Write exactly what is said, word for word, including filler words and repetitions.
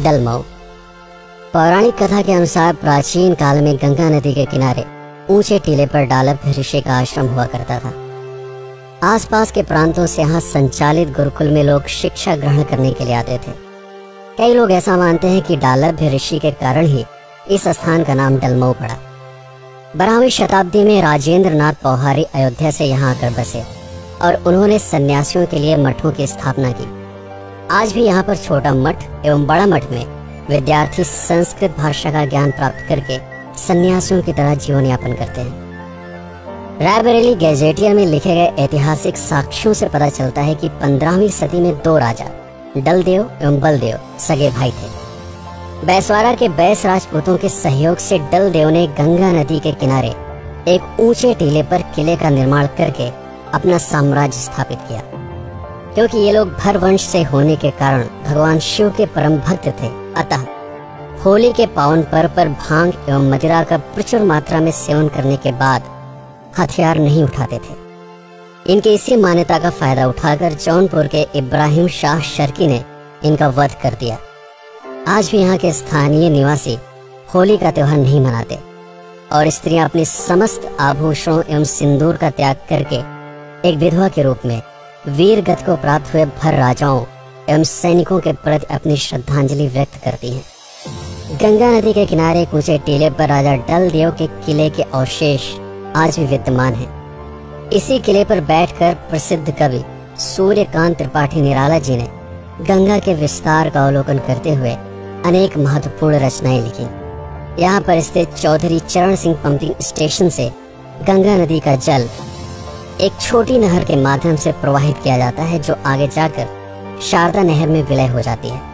डलमऊ। पौराणिक कथा के अनुसार प्राचीन काल में गंगा नदी के किनारे ऊंचे टीले पर डाल्भ्य ऋषि का आश्रम हुआ करता था। आसपास के प्रांतों से यहाँ संचालित गुरुकुल में लोग शिक्षा ग्रहण करने के लिए आते थे। कई लोग ऐसा मानते हैं कि डाल्भ्य ऋषि के कारण ही इस स्थान का नाम डलमऊ पड़ा। बारहवीं शताब्दी में राजेंद्र नाथ पौहारी अयोध्या से यहाँ आकर बसे और उन्होंने सन्यासियों के लिए मठों की स्थापना की। आज भी यहाँ पर छोटा मठ एवं बड़ा मठ में विद्यार्थी संस्कृत भाषा का ज्ञान प्राप्त करके सन्यासियों की तरह जीवन यापन करते हैं। रायबरेली गैजेटियर में लिखे गए ऐतिहासिक साक्ष्यों से पता चलता है कि पंद्रहवीं सदी में दो राजा डलदेव एवं बलदेव सगे भाई थे। बैसवारा के बैस राजपूतों के सहयोग से डलदेव ने गंगा नदी के किनारे एक ऊंचे टीले पर किले का निर्माण करके अपना साम्राज्य स्थापित किया। क्योंकि ये लोग भरवंश से होने के कारण भगवान शिव के परम भक्त थे, अतः होली के पावन पर्व पर भांग एवं मदिरा का प्रचुर मात्रा में सेवन करने के बाद हथियार नहीं उठाते थे। इनकी इसी मान्यता का फायदा उठाकर जौनपुर के इब्राहिम शाह शर्की ने इनका वध कर दिया। आज भी यहाँ के स्थानीय निवासी होली का त्योहार नहीं मनाते और स्त्रियां अपने समस्त आभूषणों एवं सिंदूर का त्याग करके एक विधवा के रूप में वीर गति को प्राप्त हुए भर राजाओं एवं सैनिकों के प्रति अपनी श्रद्धांजलि व्यक्त करती हैं। गंगा नदी के किनारे ऊंचे टीले पर राजा डलदेव के किले के अवशेष आज भी विद्यमान हैं। इसी किले पर बैठकर प्रसिद्ध कवि सूर्यकांत त्रिपाठी निराला जी ने गंगा के विस्तार का अवलोकन करते हुए अनेक महत्वपूर्ण रचनाएं लिखी। यहाँ पर स्थित चौधरी चरण सिंह पंपिंग स्टेशन से गंगा नदी का जल एक छोटी नहर के माध्यम से प्रवाहित किया जाता है, जो आगे जाकर शारदा नहर में विलय हो जाती है।